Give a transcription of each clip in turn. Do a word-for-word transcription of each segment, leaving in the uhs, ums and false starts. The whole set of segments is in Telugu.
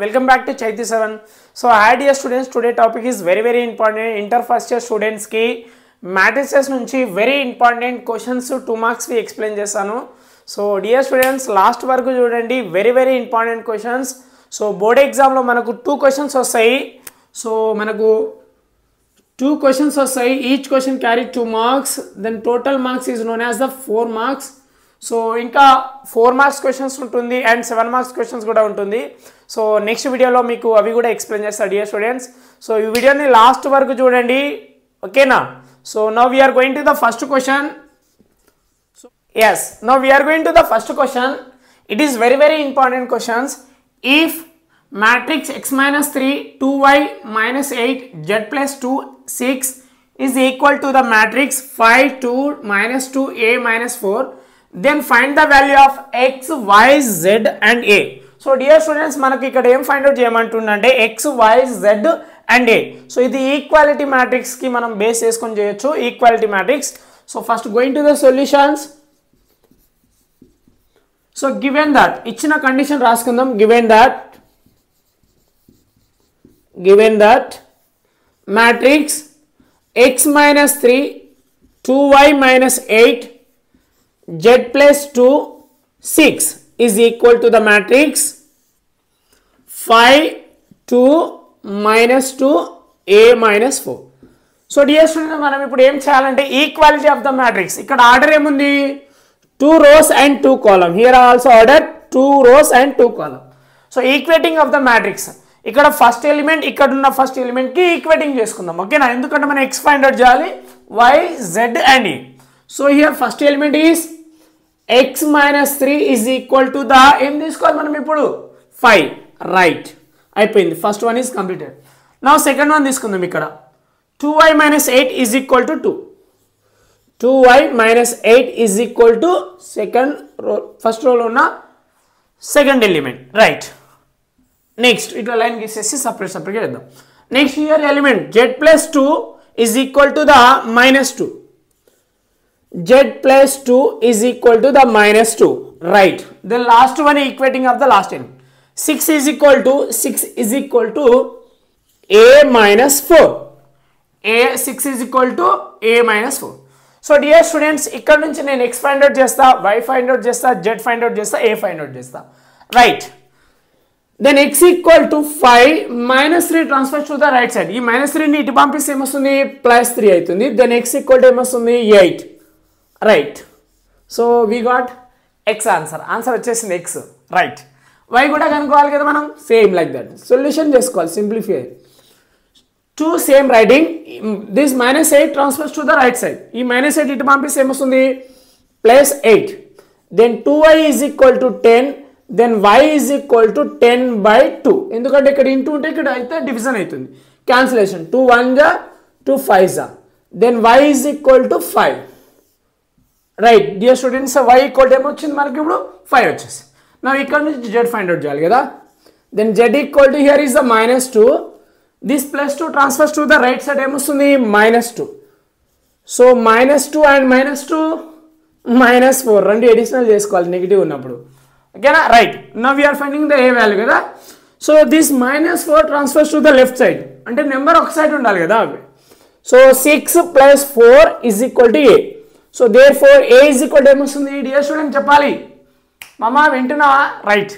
Welcome back to Chaitu seven. So hi dear students, today topic is very very important. Inter first year students ki matrices nunchi very important questions two marks we explain chesanu. So dear students, last varaku chudandi, very very important questions. So board exam lo manaku two questions vastayi. So manaku two questions vastayi, each question carry two marks, then total marks is known as the four marks. So ఇంకా ఫోర్ మార్క్స్ క్వశ్చన్స్ ఉంటుంది అండ్ సెవెన్ మార్క్స్ క్వశ్చన్స్ కూడా ఉంటుంది. సో నెక్స్ట్ వీడియోలో మీకు అవి కూడా ఎక్స్ప్లెయిన్ చేస్తాను డియర్ స్టూడెంట్స్. సో ఈ వీడియోని లాస్ట్ వరకు చూడండి, ఓకేనా? So now we are going to the first question. So yes, now we are going to the first question. It is very very important questions. If matrix x minus three two y minus eight z plus two six is equal to the matrix five two minus two a minus four, then find the value of x, y, z and a. So dear students, manaku ikkada em find out cheyamantunnante x, y, z and a. So idi equality matrix ki manam base cheskoni cheyochu, equality matrix. So first going to the solutions. So given that, ichina condition raskundam. Given that given that matrix x minus three two y minus eight z plus two six is equal to the matrix five two minus two a minus four. So dear students, manam ippudu em cheyalante equality of the matrix. Ikkada order emundi, two rows and two column. Here also order two rows and two column. So equating of the matrix, ikkada first element, ikkada unna first element ki equating cheskundam, okay na? Endukante mana x find out cheyali, y, z and e. So here first element is x minus three is equal to the m square. Manam ippudu five, right? Ayipoyindi, first one is completed. Now second one iskundam. Ikkada two y minus eight is equal to two. two y minus eight is equal to second row, first row lo unna second element, right? Next itla line gisesi separate separate cheddam. Next here element z plus two is equal to the minus two. Z plus two is equal to the minus two, right? The last one equating of the last element. six is equal to six is equal to a minus four. A six is equal to a minus four. So dear students, ikkada nunchi nenu x find out chesta, y find out chesta, z find out chesta, a find out chesta, right? Then x equal to five, minus three transfers to the right side. Ee minus three ni itu pampiste em vastundi plus three aitundi. Then x equal to em vastundi eight, right? So we got x answer. Answer వచ్చేసింది x, right? Y కూడా కనుక్కోవాలి కదా మనం, same like that సొల్యూషన్ చేసుకోవాలి, simplify. Two same writing, this minus eight transfers to the right side. ఈ minus eight ఇటు పంపిస్తే ఏమొస్తుంది plus eight. Then two y is equal to ten, then y is equal to ten by two. ఎందుకంటే ఇక్కడ ఇంటూ ఉంటే ఇక్కడ అయితే డివిజన్ అవుతుంది, క్యాన్సిలేషన్. టూ వన్ జా, టూ ఫైవ్ జా, then y is equal to five. Right dear students, y equal ఏమొచ్చింది మనకి ఇప్పుడు ఫైవ్ వచ్చేసి. నా ఇక్కడ నుంచి జెడ్ ఫైండ్ అవుట్ చేయాలి కదా, then z equal to here is the minus two, this plus two transfers to the right side ఏమొస్తుంది minus two. So minus two and minus two minus four రెండు అడిషనల్ చేసుకోవాలి నెగిటివ్ ఉన్నప్పుడు, ఓకేనా? Right, now we're finding the a value కదా. So this minus four transfers to the left side, అంటే నెంబర్ ఒక సైడ్ ఉండాలి కదా. So six plus four is equal to a. So there four A is equal to ఏమొస్తుంది డియర్ స్టూడెంట్ చెప్పాలి, మామ వింటున్నావా? Right,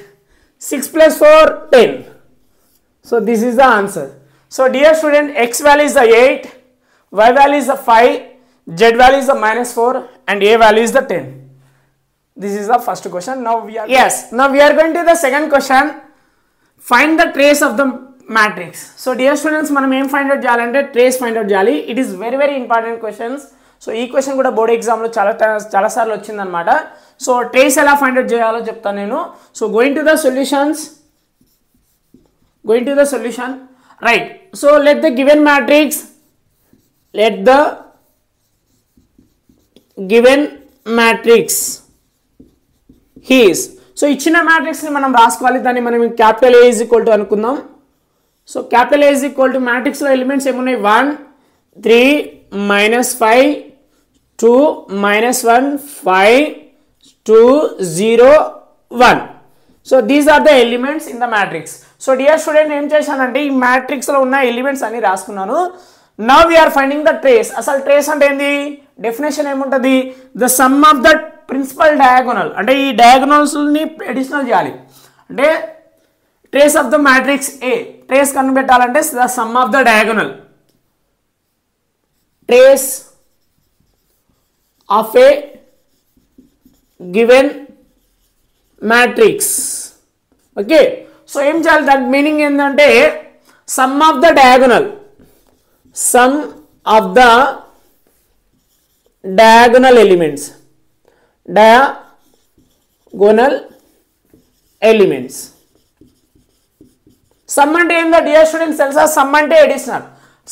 six plus four ten. So this is the answer. So dear student, x value is the eight, y value is the five, z value is the minus four and A value is the ten. This is the first question. Now we are yes now we are going to the second question. Find the trace of the matrix. So dear students, మనం ఏం ఫైండ్ అవుట్ చేయాలంటే ట్రేస్ ఫైండ్ అవుట్ చేయాలి. It is very very important questions. So ఈ క్వశ్చన్ కూడా బోర్డ్ ఎగ్జామ్లో చాలా చాలా సార్లు వచ్చిందనమాట. సో ట్రేస్ ఎలా ఫైండ్ అవుట్ చేయాలో చెప్తాను నేను. So going to the solutions, going to the solution, right? So let the given matrix let the given matrix is. So ఇచ్చిన మ్యాట్రిక్స్ని మనం రాసుకోవాలి, దాన్ని మనం capital A is equal to అనుకుందాం. So capital A is equal to మ్యాట్రిక్స్లో ఎలిమెంట్స్ ఏమున్నాయి one three minus five two minus one five two zero one. So these are the elements in the matrix. So dear student em chesanante ee matrix lo unna elements ani raaskunnanu. Now we are finding the trace. Asal trace ante endi definition em untadi the sum of the principal diagonal ante ee diagonals ni additional cheyali ante trace of the matrix A trace kanubetalante the sum of the diagonal trace of a given matrix. Okay. So em cheyali that meaning endante sum of the diagonal sum of the diagonal elements diagonal elements sum ante em that dear students telsa sum ante additional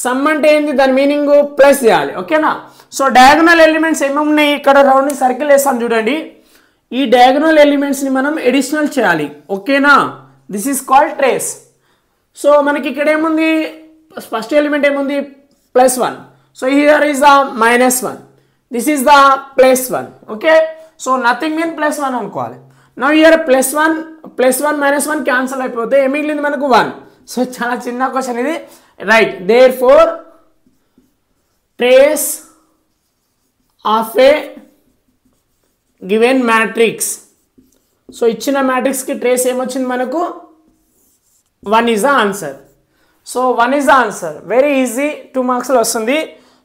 sum ante endi that meaning plus cheyali okay na. So diagonal elements em unnayi ikkada round circle esam chudandi ee diagonal elements ni manam additional cheyali okay na. This is called trace. So manaki ikkada em undi first element em undi plus one. So here is the minus one. This is the plus one. Okay, so nothing mean plus one anukovali. Now here plus one plus one minus one cancel ayipothe em migilindi manaku one. So chaala chinna question idi right. Therefore trace of a given matrix. So ఇచ్చిన మ్యాట్రిక్స్ కి ట్రేస్ ఏమొచ్చింది మనకు one is the answer. So one is the answer very easy two marks లో వస్తుంది.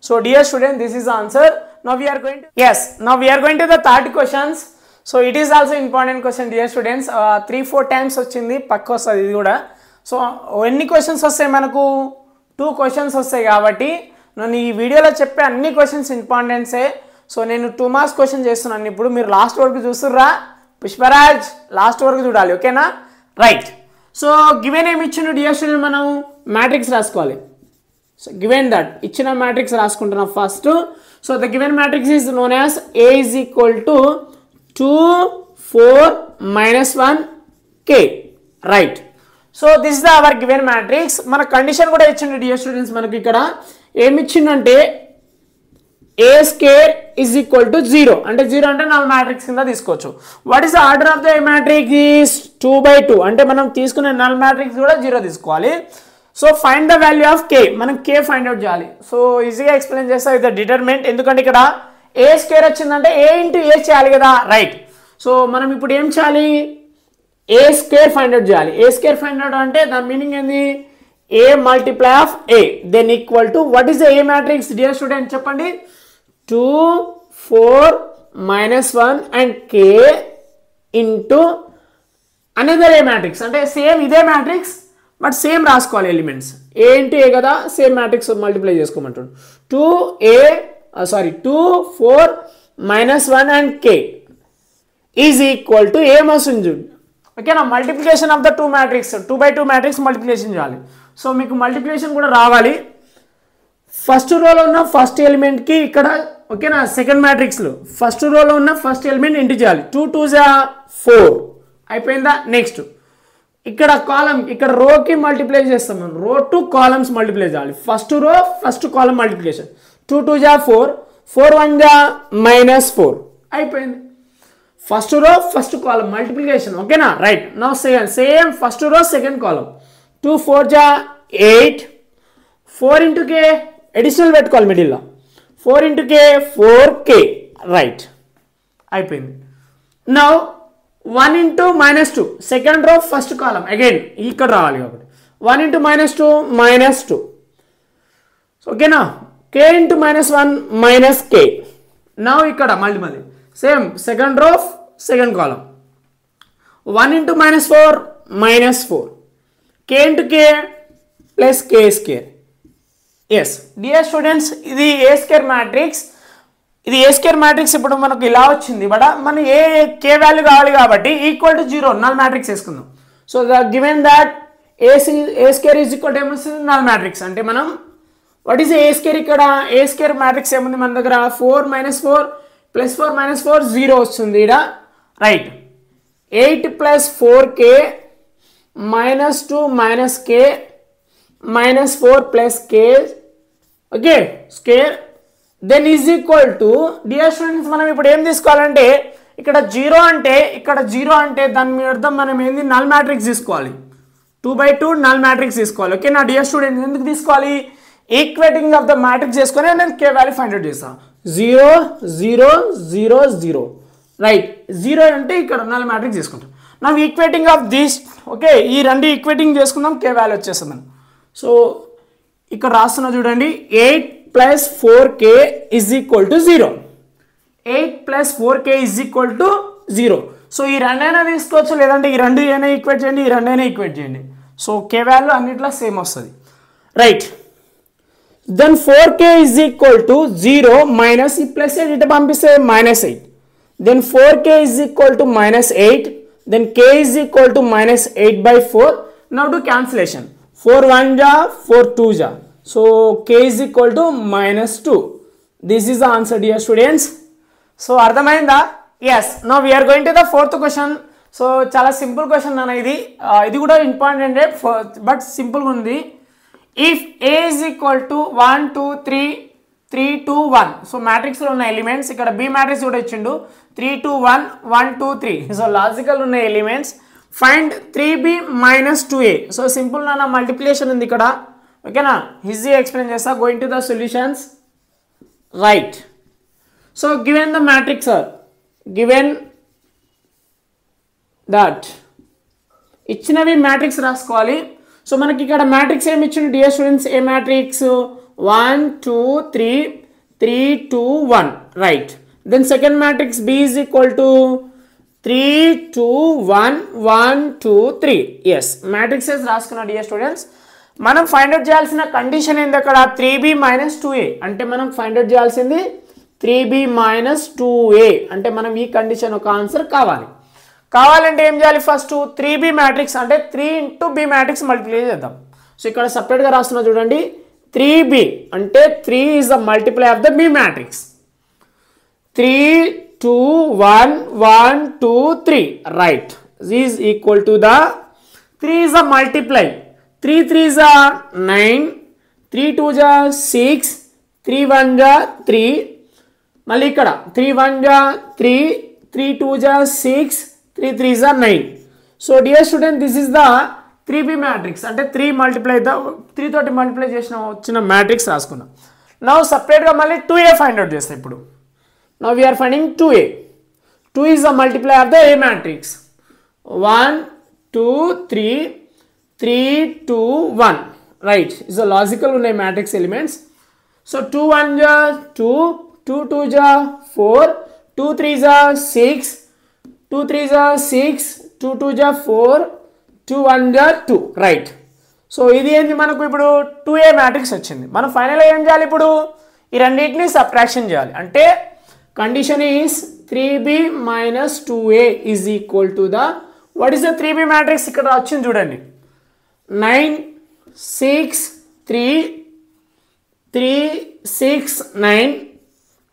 So dear student this is the answer. Now we are going to yes now we are going to the third questions. So it is also important question dear students three four times వచ్చింది పక్క వస్తుంది ఇది కూడా. సో ఎన్ని క్వశ్చన్స్ వస్తాయి మనకు two క్వశ్చన్స్ వస్తాయి కాబట్టి నేను ఈ వీడియోలో చెప్పే అన్ని క్వశ్చన్స్ ఇంపార్టెంట్సే. సో నేను two మార్క్స్ క్వశ్చన్ చేస్తున్నాను ఇప్పుడు మీరు లాస్ట్ వరకు చూస్తుర్రా పుష్పరాజ్ లాస్ట్ వరకు చూడాలి ఓకేనా రైట్. సో గివెన్ ఏమి ఇచ్చిండు డియర్ స్టూడెంట్ మనం మ్యాట్రిక్స్ రాసుకోవాలి. సో గివెన్ దట్ ఇచ్చిన మ్యాట్రిక్స్ రాసుకుంటున్నాం first. So the given matrix is known as A is equal to two four minus one k right. So this the our given matrix. మన కండిషన్ కూడా ఇచ్చిండు డియర్ స్టూడెంట్స్ మనకి ఇక్కడ ఏమి ఇచ్చిండంటే A square is equal to zero అంటే జీరో అంటే నా మ్యాట్రిక్స్ కింద తీసుకోవచ్చు. What is the order of the matrix is two by two అంటే మనం తీసుకునే నల్ మ్యాట్రిక్స్ కూడా జీరో తీసుకోవాలి. So find the value of k మనం కే ఫైండ్ అవుట్ చేయాలి. సో ఈజీగా ఎక్స్ప్లెయిన్ చేస్తా విత్ ద డిటర్మినెంట్ ఎందుకంటే ఇక్కడ ఏ స్క్వేర్ వచ్చిందంటే ఏ ఇంటూ ఏ చేయాలి కదా రైట్. సో మనం ఇప్పుడు ఏం చేయాలి ఏ స్క్వేర్ ఫైండ్ అవుట్ చేయాలి. ఏ స్క్వేర్ ఫైండ్ అవుట్ అంటే దాని మీనింగ్ ఏంది A multiply of A then equal to what is the A matrix dear student చెప్పండి two four minus one and k into another A matrix అంటే సేమ్ ఇదే మ్యాట్రిక్స్ బట్ సేమ్ రాసుకోవాలి ఎలిమెంట్స్ ఏ ఇంటూ ఏ కదా సేమ్ మ్యాట్రిక్స్ మల్టిప్లై చేసుకోమంటాడు two A sorry two four minus one and k is equal to A మోసం చూడండి ఓకేనా. Multiplication of the two matrix two by two matrix multiplication చేయాలి. సో మీకు మల్టిప్లికేషన్ కూడా రావాలి ఫస్ట్ రోలో ఉన్న ఫస్ట్ ఎలిమెంట్కి ఇక్కడ ఓకేనా. సెకండ్ మ్యాట్రిక్స్లో ఫస్ట్ రోలో ఉన్న ఫస్ట్ ఎలిమెంట్ ఇంటూ చేయాలి టూ టూ జా ఫోర్ అయిపోయిందా. నెక్స్ట్ ఇక్కడ కాలం ఇక్కడ రోకి మల్టిప్లై చేస్తాం మనం రో టు కాలమ్స్ మల్టిప్లై చేయాలి first row first column multiplication two two జా ఫోర్ ఫోర్ వన్ జా మైనస్ ఫోర్ అయిపోయింది first row first column multiplication ఓకేనా right. Now second same first row second column two four జా eight four into k additional పెట్టుకోవాలి మిడిల్లో ఫోర్ ఇంటూ కే ఫోర్ కే రైట్ అయిపోయింది. Now one into minus two second row first column again ఇక్కడ రావాలి కాబట్టి one into minus two minus two ఓకేనా k into minus one minus k. Now ఇక్కడ మళ్ళీ మళ్ళీ same second row second column one into minus four minus four k into k plus k square. Yes dear students ఇది ఏ స్క్వేర్ మ్యాట్రిక్స్ ఇది ఏ స్క్వేర్ మ్యాట్రిక్స్ ఇప్పుడు మనకు ఇలా వచ్చింది బట్ మనం ఏ కే వాల్యూ కావాలి కాబట్టి equal to zero null matrix వేసుకుందాం. So the given that A A square is equal to ఏమొస్తుంది నల్ మ్యాట్రిక్స్ అంటే మనం వాట్ ఈస్ ఏ స్క్వేర్ ఇక్కడ ఏ స్క్వేర్ మ్యాట్రిక్స్ ఏముంది మన దగ్గర four minus four plus four minus four zero వస్తుంది ఇక్కడ right eight plus four k minus two minus k minus four plus k okay square then is equal to dear students మనం ఇప్పుడు ఏం తీసుకోవాలంటే ఇక్కడ జీరో అంటే ఇక్కడ జీరో అంటే దాని మీద మనం ఏంది నల్ మ్యాట్రిక్స్ తీసుకోవాలి two by two null matrix తీసుకోవాలి. ఓకే నా డియర్ స్టూడెంట్స్, ఎందుకు తీసుకోవాలి? ఈక్వేటింగ్ ఆఫ్ ద మ్యాట్రిక్స్ చేసుకొని నేను k వాల్యూ ఫైండ్ అవుట్ చేస్తా. Zero zero zero zero right. Zero అంటే ఇక్కడ null matrix తీసుకుంటాం. నా ఈక్వేటింగ్ ఆఫ్ దిస్ ఓకే ఈ రెండు ఈక్వేటింగ్ చేసుకుందాం, k వాల్యూ వచ్చేస్తుంది. సో ఇక్కడ రాస్తున్నా చూడండి, eight plus four k is equal to zero. eight plus four k is equal to zero. So ఈ రెండైనా తీసుకోవచ్చు, లేదంటే ఈ రెండు ఏనా ఈక్వేట్ చేయండి, ఈ రెండైనా ఈక్వేట్ చేయండి. సో k వాల్యూ అన్నిట్లా సేమ్ వస్తుంది right. Then four k is equal to zero minus ఈ ప్లస్ ఎయిట్ ఇటు పంపిస్తే minus eight. Then four k is equal to minus eight. Then k is equal to minus eight by four. Now do cancellation. Four one ja, four two ja. So k is equal to minus two. This is the answer, dear students. So Ardhamainda? Yes. Now we are going to the fourth question. So chala simple question nana idi. Uh, idi kuda important for, but simple undi. If A is equal to one, two, three, three, two, one. So matrix lo unna elements. Ikkada B matrix kuda ichchindu. three, two, one, one, two, three. So logical unna elements. Find three b minus two a. So simple nana multiplication undi ikkada. Okay na, easy explain chesta. Go into the solutions right. So given the matrix sir, given that ichinavi matrix raskovali. So manaki ikkada matrix em ichindi dear students, a matrix one two three three two one right. Then second matrix B is equal to three two one one two three. Yes, matrices rasukuna dear students. మనం ఫైండ్ అవుట్ చేయాల్సిన కండిషన్ ఏంది అక్కడ? Three B minus two A అంటే మనం ఫైండ్ అవుట్ చేయాల్సింది three B minus two A అంటే మనం ఈ కండిషన్ ఒక ఆన్సర్ కావాలి. కావాలంటే ఏం చేయాలి? ఫస్ట్ త్రీ బి మ్యాట్రిక్స్ అంటే three into B matrix multiply చేద్దాం. సో ఇక్కడ సపరేట్గా రాస్తున్నా చూడండి, త్రీ బి అంటే three is the multiply of the B matrix. Three two one one two three right is equal to the three is the multiply. Three three జా నైన్, త్రీ టూ జా సిక్స్, త్రీ వన్ జా త్రీ, మళ్ళీ ఇక్కడ త్రీ వన్ జా త్రీ, త్రీ టూ జా సిక్స్, త్రీ త్రీ జా nine. So dear student, this is the three B matrix అంటే త్రీ మల్టిప్లై ద త్రీ తోటి మల్టిప్లై చేసిన వచ్చిన మ్యాట్రిక్స్ రాసుకున్నాం. నా సపరేట్గా మళ్ళీ టూ ఏ ఫైండ్ అవుట్ చేస్తాం. ఇప్పుడు now we're finding two A. Two is the multiply of the A matrix one two three three two one right is a logical one matrix elements. So two one ja two, two two ja four, two three ja six, two three ja six, two two ja four, two one ja two right. So ఇది ఏంది మనకు ఇప్పుడు two a matrix వచ్చింది. మనం ఫైనల్ గా ఏం చేయాలి? ఇప్పుడు ఈ రెండింటిని సబ్ట్రాక్షన్ చేయాలి. అంటే condition is three b minus two a is equal to the what is the three b matrix ఇక్కడ వచ్చింది చూడండి, nine six three three six nine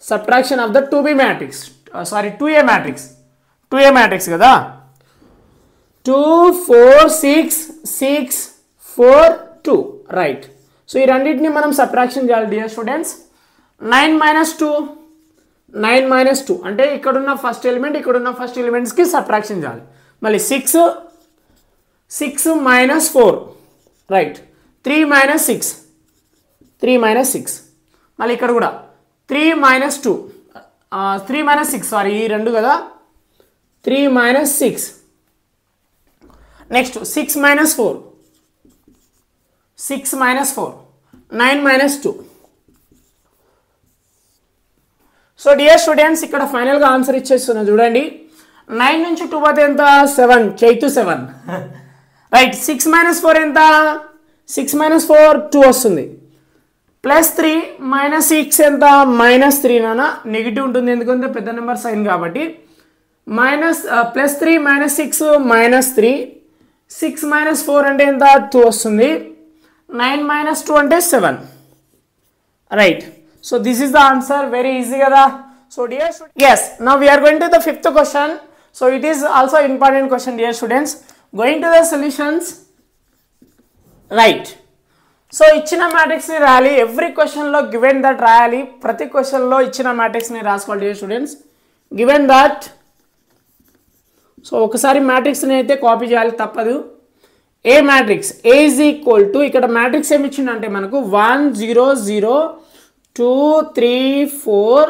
subtraction of the two b matrix uh, sorry two a matrix two a matrix kada two four six six four two right. So ee randitni manam subtraction cheyali dear students. nine minus two nine minus two ante ikkadunna first element ikkadunna first elements ki subtraction cheyali. Malli six six minus four right. three minus six three minus six మళ్ళీ ఇక్కడ కూడా three minus two uh, three minus six sorry ఈ రెండు కదా three minus six. Next six minus four six minus four nine minus two. So dear students, ఇక్కడ ఫైనల్గా ఆన్సర్ ఇచ్చేస్తున్నా చూడండి. నైన్ నుంచి టూ పోతే ఎంత? Seven. Chaitu seven right. Six minus four ఎంత? సిక్స్ మైనస్ ఫోర్ టూ వస్తుంది. ప్లస్ త్రీ మైనస్ సిక్స్ ఎంత? Minus three. నాన్న నెగిటివ్ ఉంటుంది ఎందుకంటే పెద్ద నెంబర్ సైన్ కాబట్టి. Minus plus three minus six minus three. Six minus four అంటే ఎంత? టూ వస్తుంది. నైన్ మైనస్ టూ అంటే seven right. So this is the answer. Very easy కదా. So dear yes now we are going to the fifth question. So it is also important question dear students. Going to the solutions right. So ichina matrix ni rayali. Every question lo given that rayali. Prati question lo ichina matrix ni raaskovali dear students. Given that, so okasari matrix ni aithe copy cheyali tappadu. A matrix A is equal to ikkada matrix em ichindante manaku one zero zero two three four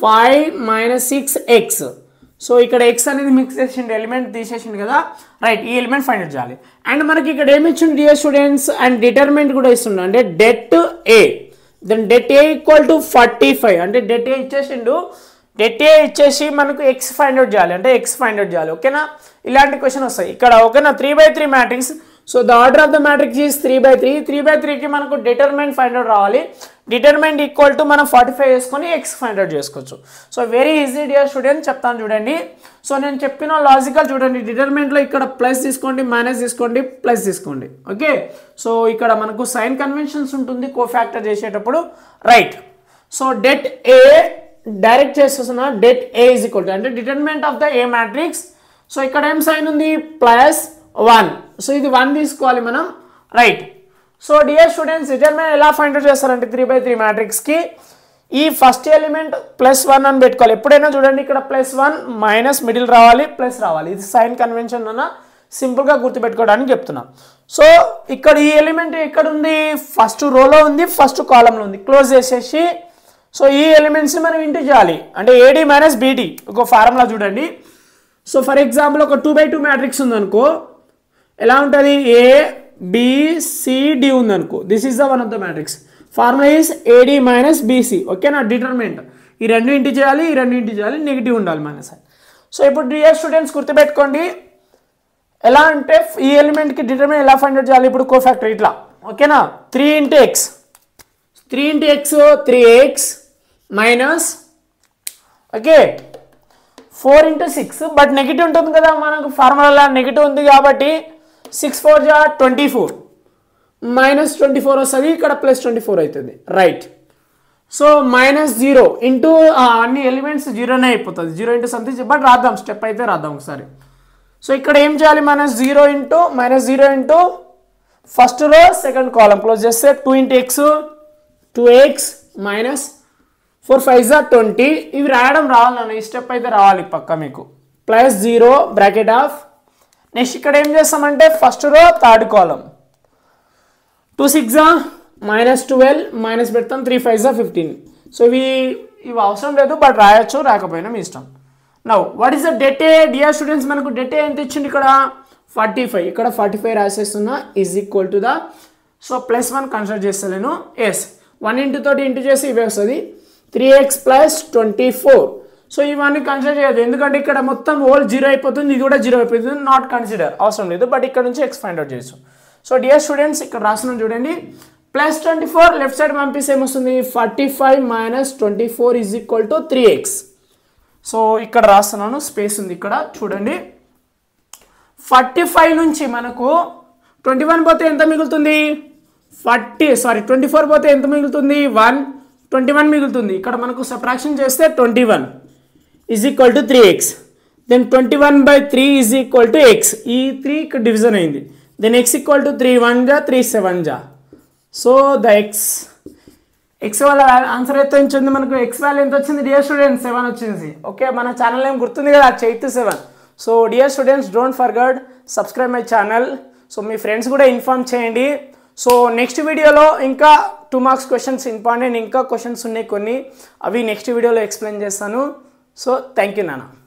five minus six x. So ఇక్కడ x అనేది మిక్స్ చేసిండు ఎలిమెంట్ తీసేసిండు కదా, రైట్. ఈ ఎలిమెంట్ ఫైండ్ అవుట్ చేయాలి. అండ్ మనకి ఇక్కడ ఏమి ఇచ్చింది డియర్ స్టూడెంట్స్, అండ్ డిటర్మినెంట్ కూడా ఇస్తుండు. అంటే det a, then det a equal to forty five. అంటే డెట్ a ఇచ్చేసిండు, డెట్ a ఇచ్చేసి మనకు x ఫైండ్ అవుట్ చేయాలి. అంటే x ఫైండ్ అవుట్ చేయాలి, ఓకేనా. ఇలాంటి క్వశ్చన్ వస్తాయి ఇక్కడ, ఓకేనా. Three by three matrix, so the order of the matrix is three by three three by త్రీకి మనకు డిటర్మినెంట్ ఫైండ్ అవుట్ రావాలి. డిటర్మినెంట్ ఈక్వల్ టు మనం ఫార్టీ ఫైవ్ వేసుకొని ఎక్స్ ఫైండ్ అవుట్ చేసుకోవచ్చు. So very easy dear student, చెప్తాను చూడండి. సో నేను చెప్పిన లాజికల్ చూడండి, డిటర్మినెంట్లో ఇక్కడ ప్లస్ తీసుకోండి, మైనస్ తీసుకోండి, ప్లస్ తీసుకోండి, ఓకే. సో ఇక్కడ మనకు సైన్ కన్వెన్షన్స్ ఉంటుంది కోఫ్యాక్టర్ చేసేటప్పుడు, right. So det A direct చేసేసిన det A is equal to, అంటే determinant of the A matrix. So ఇక్కడ ఏం సైన్ ఉంది, ప్లస్ వన్. సో ఇది వన్ తీసుకోవాలి మనం, right. So dear students, determinant ఎలా ఫైండ్ అవుట్ చేస్తారంటే త్రీ బై త్రీ మ్యాట్రిక్స్కి ఈ ఫస్ట్ ఎలిమెంట్ ప్లస్ వన్ అని పెట్టుకోవాలి. ఎప్పుడైనా చూడండి ఇక్కడ ప్లస్ వన్ మైనస్ మిడిల్ రావాలి, ప్లస్ రావాలి. ఇది సైన్ కన్వెన్షన్ అన్న సింపుల్గా గుర్తుపెట్టుకోవడానికి చెప్తున్నా. సో ఇక్కడ ఈ ఎలిమెంట్ ఎక్కడ ఉంది, ఫస్ట్ రోలో ఉంది, ఫస్ట్ కాలంలో ఉంది. క్లోజ్ చేసేసి సో ఈ ఎలిమెంట్స్ని మనం ఇంటూ చేయాలి. అంటే ఏడి మైనస్ బీడి ఒక ఫార్ములా చూడండి. సో ఫర్ ఎగ్జాంపుల్ ఒక టూ బై టూ మ్యాట్రిక్స్ ఉందనుకో, ఎలా ఉంటుంది, ఏ B C D ఉందనుకో. This is the one of the matrix. Formula is AD minus BC, ఓకేనా. డిటర్మినెంట్ ఈ రెండు ఇంటి చేయాలి, ఈ రెండు ఇంటి చేయాలి, నెగిటివ్ ఉండాలి మైనస్. సో ఇప్పుడు డియర్ స్టూడెంట్స్ గుర్తుపెట్టుకోండి, ఎలా అంటే ఈ ఎలిమెంట్కి డిటర్మినెంట్ ఎలా ఫైండ్ అవుట్ చేయాలి. ఇప్పుడు కోఫాక్టర్ ఇట్లా, ఓకేనా. Three into x three into x three x minus, okay, four into six. But negative ఉంటుంది కదా మనకు ఫార్ములా, నెగిటివ్ ఉంది కాబట్టి సిక్స్ ఫోర్ జా twenty four minus twenty four వస్తుంది, ఇక్కడ ప్లస్ ట్వంటీ ఫోర్ అవుతుంది, right. So minus zero into అన్ని ఎలిమెంట్స్ జీరోనే అయిపోతుంది, జీరో ఇంటూ సంథింగ్. బట్ రాద్దాం, స్టెప్ అయితే రాద్దాం ఒకసారి. సో ఇక్కడ ఏం చేయాలి, minus zero into minus zero into first row second column close చేస్తే two into x two x minus four five జా ట్వంటీ. ఇవి రాయడం రావాలి నాన్న, ఈ స్టెప్ అయితే రావాలి పక్క మీకు. Plus zero bracket off. Next ఇక్కడ ఏం చేస్తామంటే first row third column two six జా మైనస్ ట్వెల్వ్ మైనస్ పెడతాం, త్రీ ఫైవ్ జా ఫిఫ్టీన్. సో ఇవి ఇవి అవసరం లేదు, బట్ రాయొచ్చు రాకపోయినా మీ ఇష్టం. Now what is the det A dear students, మనకు డెట్ ఏ ఎంత ఇచ్చింది ఇక్కడ ఫార్టీ ఫైవ్ ఇక్కడ ఫార్టీ ఫైవ్ రాసేస్తున్నా is equal to the. So plus one consider చేస్తాను, ఎస్ వన్ ఇంటూ తోటి ఇంటూ చేసి ఇవే వస్తుంది three x plus twenty four. So ఇవన్నీ కన్సిడర్ చేయదు ఎందుకంటే ఇక్కడ మొత్తం హోల్ జీరో అయిపోతుంది, ఇది కూడా జీరో అయిపోతుంది, నాట్ కన్సిడర్ అవసరం లేదు. బట్ ఇక్కడ నుంచి ఎక్స్ ఫైండ్ అవుట్ చేయొచ్చు. సో డియర్ స్టూడెంట్స్ ఇక్కడ రాస్తున్నాం చూడండి, plus twenty four left side పంపిస్తే ఏమొస్తుంది, forty five minus twenty four is equal to three x. So ఇక్కడ రాస్తున్నాను, స్పేస్ ఉంది ఇక్కడ చూడండి. ఫార్టీ ఫైవ్ నుంచి మనకు ట్వంటీ వన్ పోతే ఎంత మిగులుతుంది, ఫార్టీ సారీ ట్వంటీ ఫోర్ పోతే ఎంత మిగులుతుంది, వన్ ట్వంటీ వన్ మిగులుతుంది. ఇక్కడ మనకు సబ్ట్రాక్షన్ చేస్తే twenty one is equal to three x, then twenty-one by three is equal to x. ఈ three division అయింది, then x equal to three one ja three seven ja. So the x x వల్ల ఆన్సర్ ఎంత వచ్చింది మనకు, x వాల్యూ ఎంత వచ్చింది డియర్ స్టూడెంట్స్, సెవెన్ వచ్చింది, ఓకే. మన ఛానల్ ఏం గుర్తుంది కదా, Chaitu seven. So dear students don't forget subscribe my channel. So మీ ఫ్రెండ్స్ కూడా ఇన్ఫార్మ్ చేయండి. సో నెక్స్ట్ వీడియోలో ఇంకా టూ మార్క్స్ క్వశ్చన్స్ ఇంపార్టెంట్, ఇంకా క్వశ్చన్స్ ఉన్నాయి కొన్ని, అవి నెక్స్ట్ వీడియోలో ఎక్స్ప్లెయిన్ చేస్తాను. So thank you Nana.